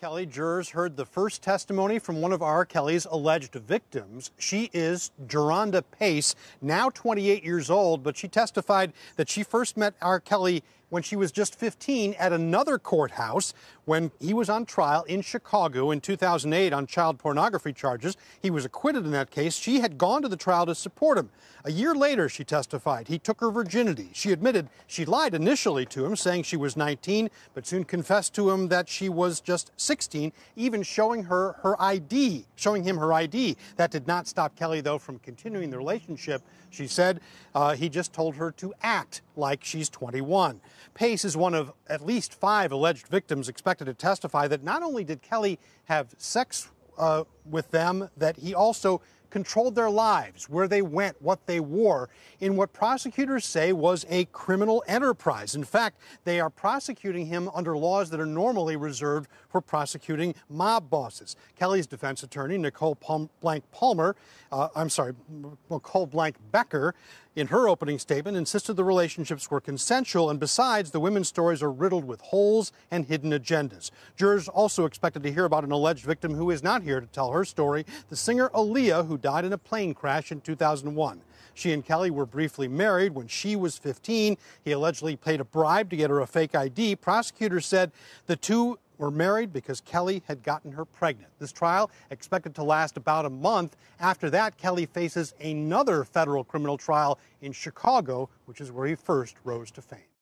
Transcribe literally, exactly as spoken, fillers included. Kelly jurors heard the first testimony from one of R. Kelly's alleged victims. She is Jeronda Pace, now twenty-eight years old, but she testified that she first met R. Kelly when she was just fifteen at another courthouse when he was on trial in Chicago in two thousand eight on child pornography charges. He was acquitted in that case. She had gone to the trial to support him. A year later, she testified, he took her virginity. She admitted she lied initially to him, saying she was nineteen, but soon confessed to him that she was just sixteen, even showing her her I D, showing him her I D. That did not stop Kelly, though, from continuing the relationship. She said uh, he just told her to act like she's twenty-one. Pace is one of at least five alleged victims expected to testify that not only did Kelly have sex uh, with them, that he also controlled their lives, where they went, what they wore, in what prosecutors say was a criminal enterprise. In fact, they are prosecuting him under laws that are normally reserved for prosecuting mob bosses. Kelly's defense attorney, Nicole Blank-Palmer, uh, I'm sorry, Nicole Blank-Becker, in her opening statement, insisted the relationships were consensual, and besides, the women's stories are riddled with holes and hidden agendas. Jurors also expected to hear about an alleged victim who is not here to tell her story, the singer Aaliyah, who died in a plane crash in two thousand one. She and Kelly were briefly married when she was fifteen. He allegedly paid a bribe to get her a fake I D. Prosecutors said the two were married because Kelly had gotten her pregnant. This trial expected to last about a month. After that, Kelly faces another federal criminal trial in Chicago, which is where he first rose to fame.